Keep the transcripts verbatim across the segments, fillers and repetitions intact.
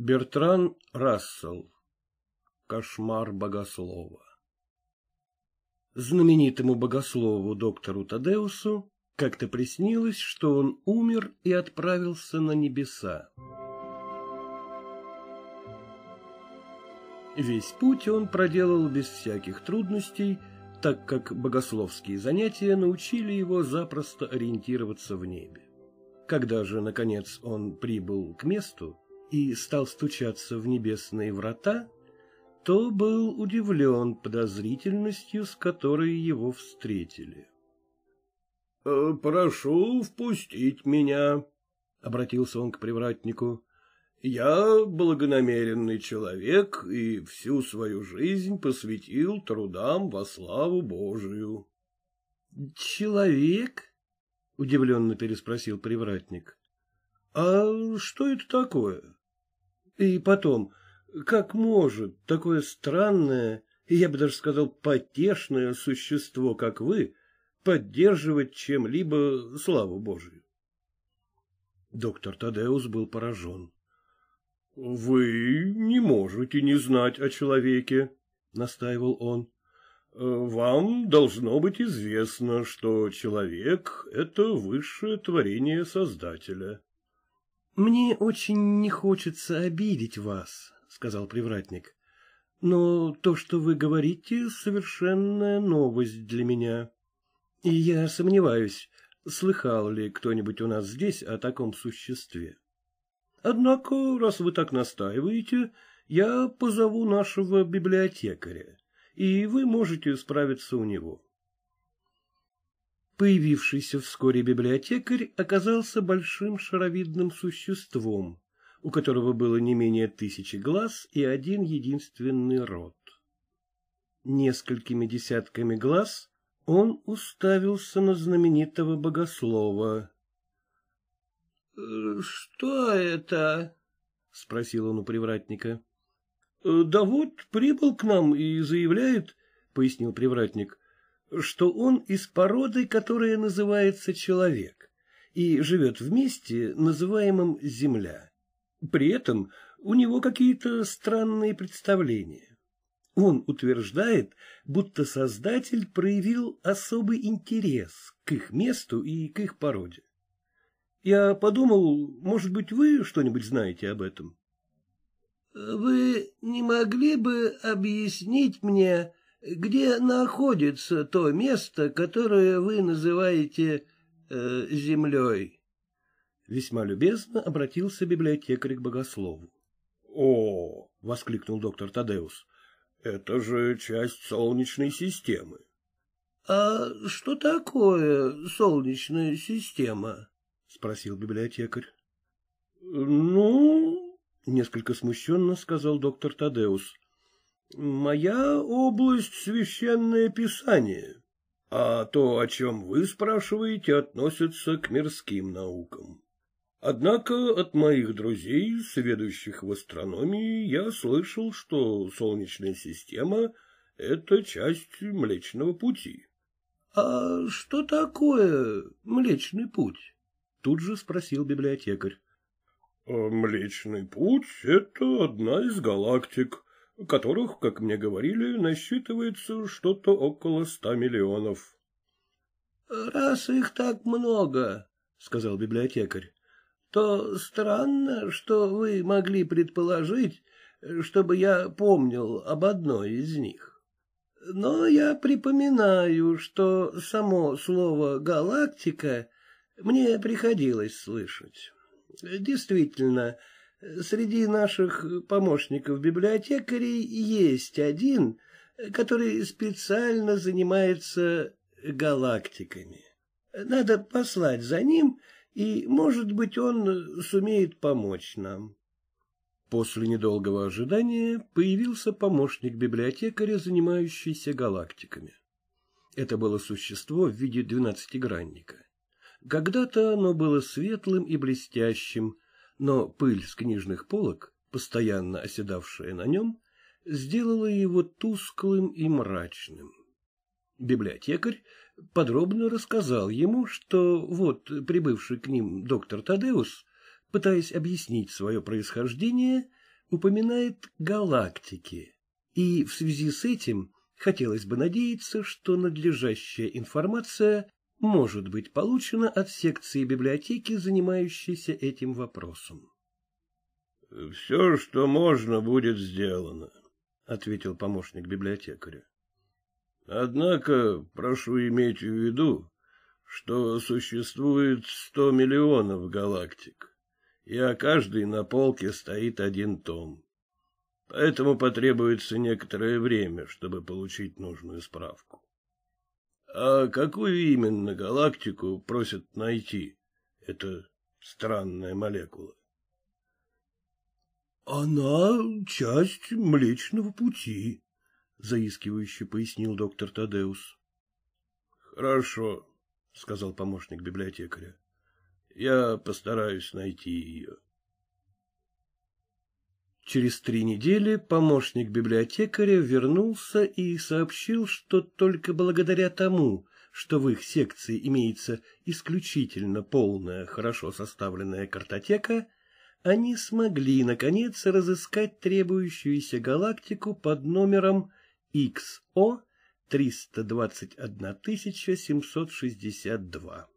Бертран Рассел. Кошмар богослова. Знаменитому богослову доктору Тадеусу как-то приснилось, что он умер и отправился на небеса. Весь путь он проделал без всяких трудностей, так как богословские занятия научили его запросто ориентироваться в небе. Когда же, наконец, он прибыл к месту и стал стучаться в небесные врата, то был удивлен подозрительностью, с которой его встретили. — Прошу впустить меня, — обратился он к привратнику. — Я благонамеренный человек и всю свою жизнь посвятил трудам во славу Божию. — Человек? — удивленно переспросил привратник. — А что это такое? И потом... Как может такое странное, я бы даже сказал, потешное существо, как вы, поддерживать чем-либо славу Божию? Доктор Тадеус был поражен. — Вы не можете не знать о человеке, — настаивал он. — Вам должно быть известно, что человек — это высшее творение Создателя. — Мне очень не хочется обидеть вас, — сказал привратник, — но то, что вы говорите, совершенная новость для меня. И я сомневаюсь, слыхал ли кто-нибудь у нас здесь о таком существе. Однако, раз вы так настаиваете, я позову нашего библиотекаря, и вы можете справиться у него. Появившийся вскоре библиотекарь оказался большим шаровидным существом, у которого было не менее тысячи глаз и один единственный рот. Несколькими десятками глаз он уставился на знаменитого богослова. — Что это? — спросил он у привратника. — Да вот прибыл к нам и заявляет, — пояснил привратник, — что он из породы, которая называется человек, и живет в месте, называемом земля. При этом у него какие-то странные представления. Он утверждает, будто Создатель проявил особый интерес к их месту и к их породе. Я подумал, может быть, вы что-нибудь знаете об этом? — Вы не могли бы объяснить мне, где находится то место, которое вы называете э, землей? Весьма любезно обратился библиотекарь к богослову. — О! — воскликнул доктор Тадеус. — Это же часть Солнечной системы. — А что такое Солнечная система? — спросил библиотекарь. — Ну, — несколько смущенно сказал доктор Тадеус, — моя область — священное писание, а то, о чем вы спрашиваете, относится к мирским наукам. Однако от моих друзей, сведущих в астрономии, я слышал, что Солнечная система — это часть Млечного Пути. — А что такое Млечный Путь? — тут же спросил библиотекарь. — Млечный Путь — это одна из галактик, которых, как мне говорили, насчитывается что-то около ста миллионов. — Раз их так много, — сказал библиотекарь, то странно, что вы могли предположить, чтобы я помнил об одной из них. Но я припоминаю, что само слово «галактика» мне приходилось слышать. Действительно, среди наших помощников-библиотекарей есть один, который специально занимается галактиками. Надо послать за ним... и, может быть, он сумеет помочь нам. После недолгого ожидания появился помощник библиотекаря, занимающийся галактиками. Это было существо в виде двенадцатигранника. Когда-то оно было светлым и блестящим, но пыль с книжных полок, постоянно оседавшая на нем, сделала его тусклым и мрачным. Библиотекарь подробно рассказал ему, что вот прибывший к ним доктор Тадеус, пытаясь объяснить свое происхождение, упоминает галактики, и в связи с этим хотелось бы надеяться, что надлежащая информация может быть получена от секции библиотеки, занимающейся этим вопросом. — Все, что можно, будет сделано, — ответил помощник библиотекаря. — Однако прошу иметь в виду, что существует сто миллионов галактик, и о каждой на полке стоит один том. Поэтому потребуется некоторое время, чтобы получить нужную справку. — А какую именно галактику просят найти? Это странная молекула. — Она часть Млечного Пути, — заискивающе пояснил доктор Тадеус. — Хорошо, — сказал помощник библиотекаря. — Я постараюсь найти ее. Через три недели помощник библиотекаря вернулся и сообщил, что только благодаря тому, что в их секции имеется исключительно полная, хорошо составленная картотека, они смогли, наконец, разыскать требующуюся галактику под номером икс о триста двадцать одна тысяча семьсот шестьдесят два.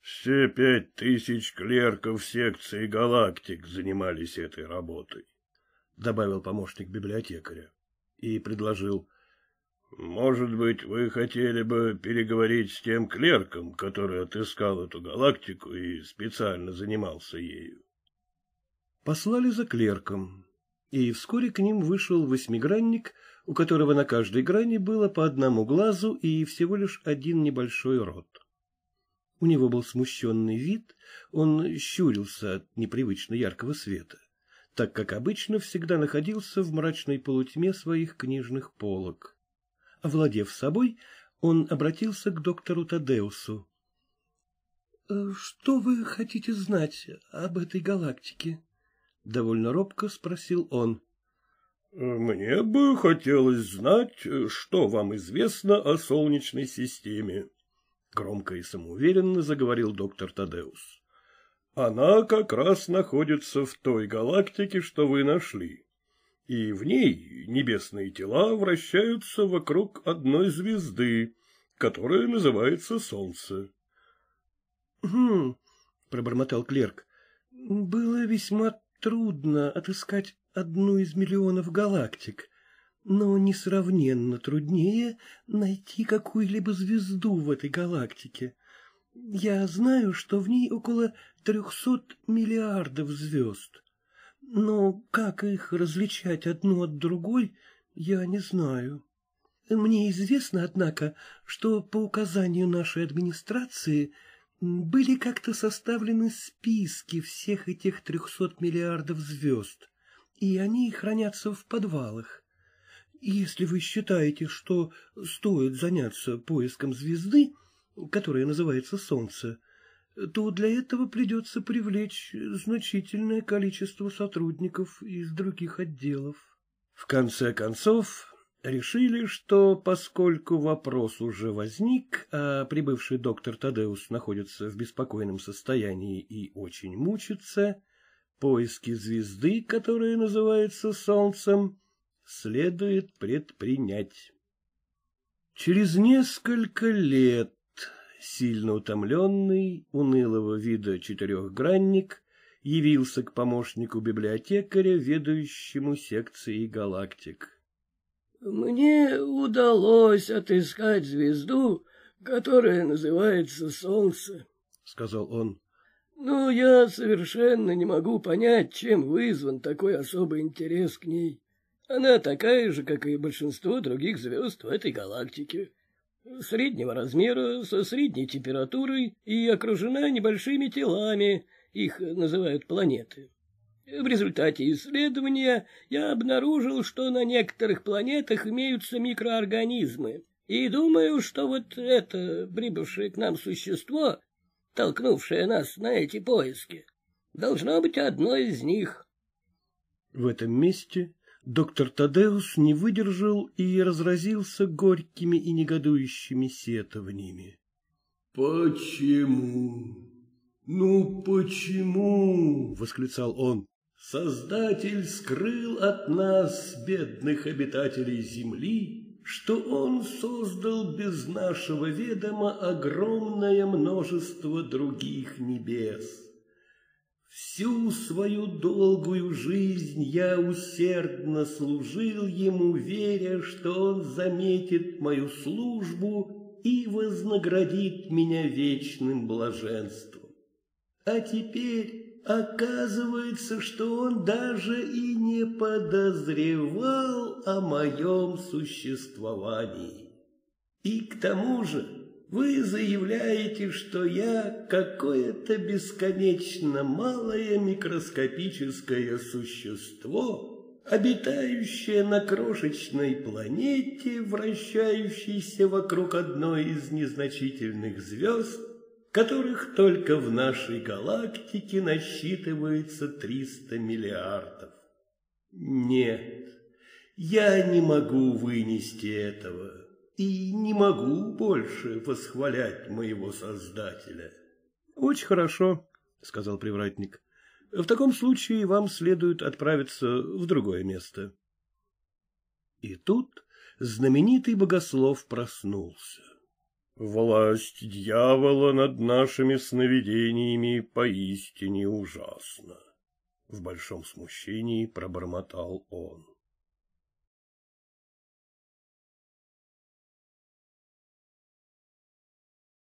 Все пять тысяч клерков секции галактик занимались этой работой, — добавил помощник библиотекаря и предложил. — Может быть, вы хотели бы переговорить с тем клерком, который отыскал эту галактику и специально занимался ею? Послали за клерком, и вскоре к ним вышел восьмигранник, у которого на каждой грани было по одному глазу и всего лишь один небольшой рот. У него был смущенный вид, он щурился от непривычно яркого света, так как обычно всегда находился в мрачной полутьме своих книжных полок. Овладев собой, он обратился к доктору Тадеусу. — Что вы хотите знать об этой галактике? — довольно робко спросил он. — Мне бы хотелось знать, что вам известно о Солнечной системе. — громко и самоуверенно заговорил доктор Тадеус. — Она как раз находится в той галактике, что вы нашли, и в ней небесные тела вращаются вокруг одной звезды, которая называется Солнце. — Хм, — пробормотал клерк, — было весьма трудно отыскать одну из миллионов галактик, но несравненно труднее найти какую-либо звезду в этой галактике. Я знаю, что в ней около трехсот миллиардов звезд, но как их различать одну от другой, я не знаю. Мне известно, однако, что по указанию нашей администрации были как-то составлены списки всех этих трехсот миллиардов звезд, и они хранятся в подвалах. Если вы считаете, что стоит заняться поиском звезды, которая называется Солнце, то для этого придется привлечь значительное количество сотрудников из других отделов. В конце концов, решили, что поскольку вопрос уже возник, а прибывший доктор Тадеус находится в беспокойном состоянии и очень мучится, поиски звезды, которая называется Солнцем, следует предпринять. Через несколько лет сильно утомленный, унылого вида четырехгранник явился к помощнику библиотекаря, ведающему секцией галактик. — Мне удалось отыскать звезду, которая называется Солнце, — сказал он. — Но я совершенно не могу понять, чем вызван такой особый интерес к ней. Она такая же, как и большинство других звезд в этой галактике. Среднего размера, со средней температурой и окружена небольшими телами, их называют планеты. В результате исследования я обнаружил, что на некоторых планетах имеются микроорганизмы, и думаю, что вот это прибывшее к нам существо, толкнувшее нас на эти поиски, должно быть одно из них. В этом месте доктор Тадеус не выдержал и разразился горькими и негодующими сетованиями. — Почему? Ну почему? — восклицал он. — Создатель скрыл от нас, бедных обитателей земли, что Он создал без нашего ведома огромное множество других небес. Всю свою долгую жизнь я усердно служил Ему, веря, что Он заметит мою службу и вознаградит меня вечным блаженством. А теперь оказывается, что Он даже и не подозревал о моем существовании. И к тому же вы заявляете, что я какое-то бесконечно малое микроскопическое существо, обитающее на крошечной планете, вращающейся вокруг одной из незначительных звезд, которых только в нашей галактике насчитывается триста миллиардов. Нет, я не могу вынести этого. И не могу больше восхвалять моего Создателя. — Очень хорошо, — сказал привратник. — В таком случае вам следует отправиться в другое место. И тут знаменитый богослов проснулся. — Власть дьявола над нашими сновидениями поистине ужасна, — в большом смущении пробормотал он.